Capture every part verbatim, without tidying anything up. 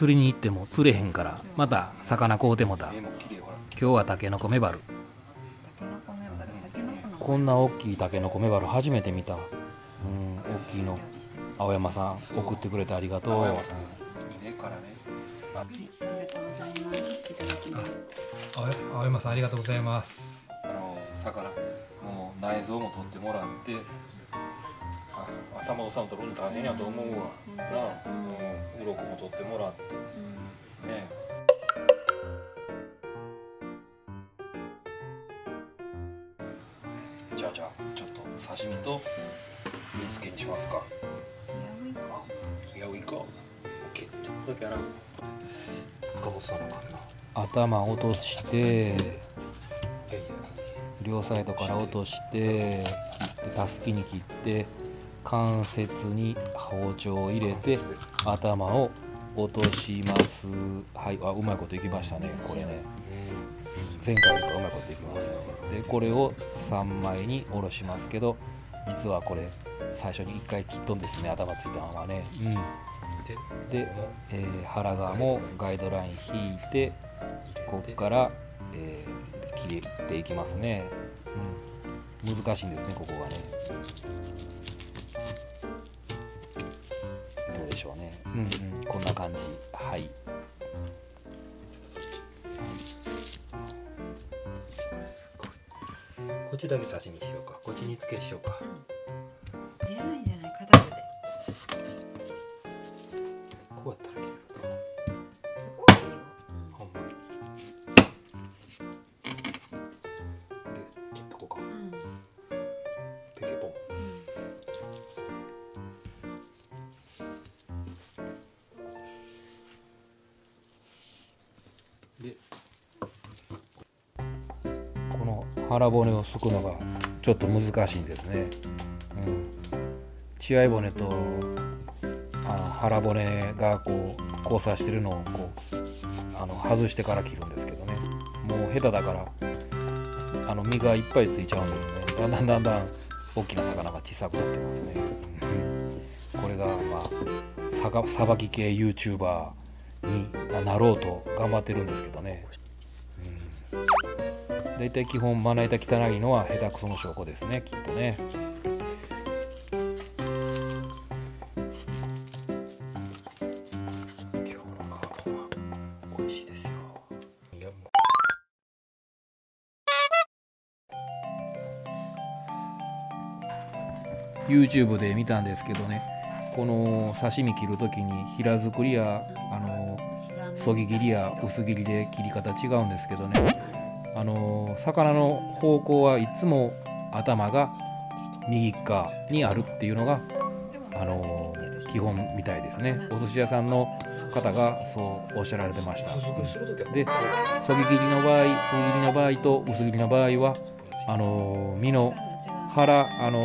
釣りに行っても釣れへんから、また魚買うてもた。今日はタケノコメバル。こんな大きいタケノコメバル初めて見た。うん、大きいの。青山さん送ってくれてありがとう。青山さんいいねからね。ありがとうございます。青山さんありがとうございます。あの魚もう内臓も取ってもらって、頭のさん取るの大変やと思うわな。うろこも取ってもらってね。じゃあじゃあちょっと刺身と煮付けにしますか。ヒラウイカ。ちょっとだけ洗う。どうするのかな。頭落として、両サイドから落として、たすきに切って、関節に包丁を入れて頭を落とします。はい、あ、うまいこといきましたね。これね。前回よりかうまいこといきますね。で、これをさんまいにおろしますけど、実はこれ最初にいっかい切っとんですね。頭ついたままね。うん、で、えー、腹側もガイドライン引いて、ここから、えー、切れていきますね。うん、難しいんですね、ここがね。どうでしょうね。うんうん、こんな感じ。はい。こっちだけ刺身しようか。こっちにつけしようか。入れないんじゃない、片手で。こうやったら切れると。すごいよ。ほんまに。で、切っとこうか。うん、ペケポン。うん、で。腹骨をすくのがちょっと難しいんですね。うん、血合い骨とあの腹骨がこう交差してるのをこうあの外してから切るんですけどね。もう下手だからあの身がいっぱいついちゃうんですね。だんだんだんだん大きな魚が小さくなってますね。これがまあさばき系 ユーチューバー になろうと頑張ってるんですけどね。だいたい基本まな板汚いのは下手くその証拠ですね、きっとね。今日のカーボンは美味しいですよ。いやもう ユーチューブ で見たんですけどね、この刺身切るときに平作りやあのそぎ切りや薄切りで切り方違うんですけどね、あの魚の方向はいつも頭が右側にあるっていうのがあの基本みたいですね。お寿司屋さんの方がそうおっしゃられてました。で、そぎ切りの場合、そぎ切りの場合と薄切りの場合はあの身の腹あの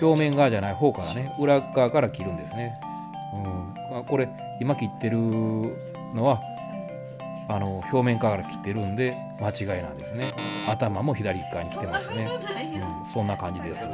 表面側じゃない方からね、裏側から切るんですね。うん、これ今切ってるのはあの表面から切ってるんで間違いなんですね。頭も左側に来てますね。うん、そんな感じです。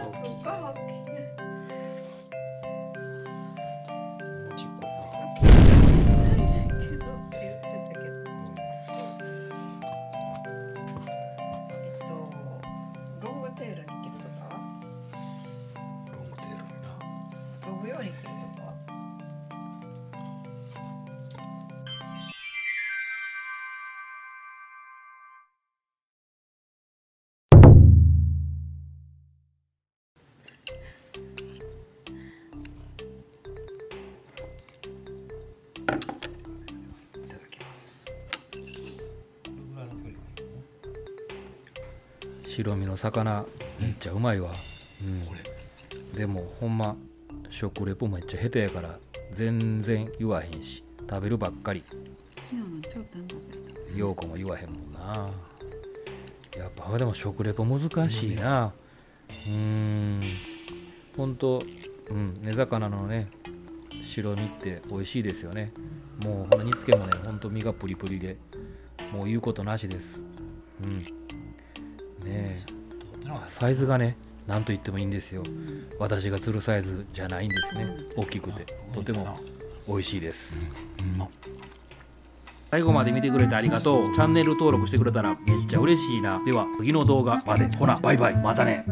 白身の魚めっちゃうまいわ。うん、でもほんま食レポめっちゃ下手やから全然言わへんし、食べるばっかり。陽子も言わへんもんな。やっぱでも食レポ難しいな。うん、ほんと、うん、根魚のね白身って美味しいですよね。もうこの煮付けもね、ほんと身がプリプリでもう言うことなしです。うん、ね、サイズがね、なんと言ってもいいんですよ。私が釣るサイズじゃないんですね。大きくてとても美味しいです、うんうん、最後まで見てくれてありがとう。チャンネル登録してくれたらめっちゃ嬉しいな。では次の動画まで。ほなバイバイ。またね。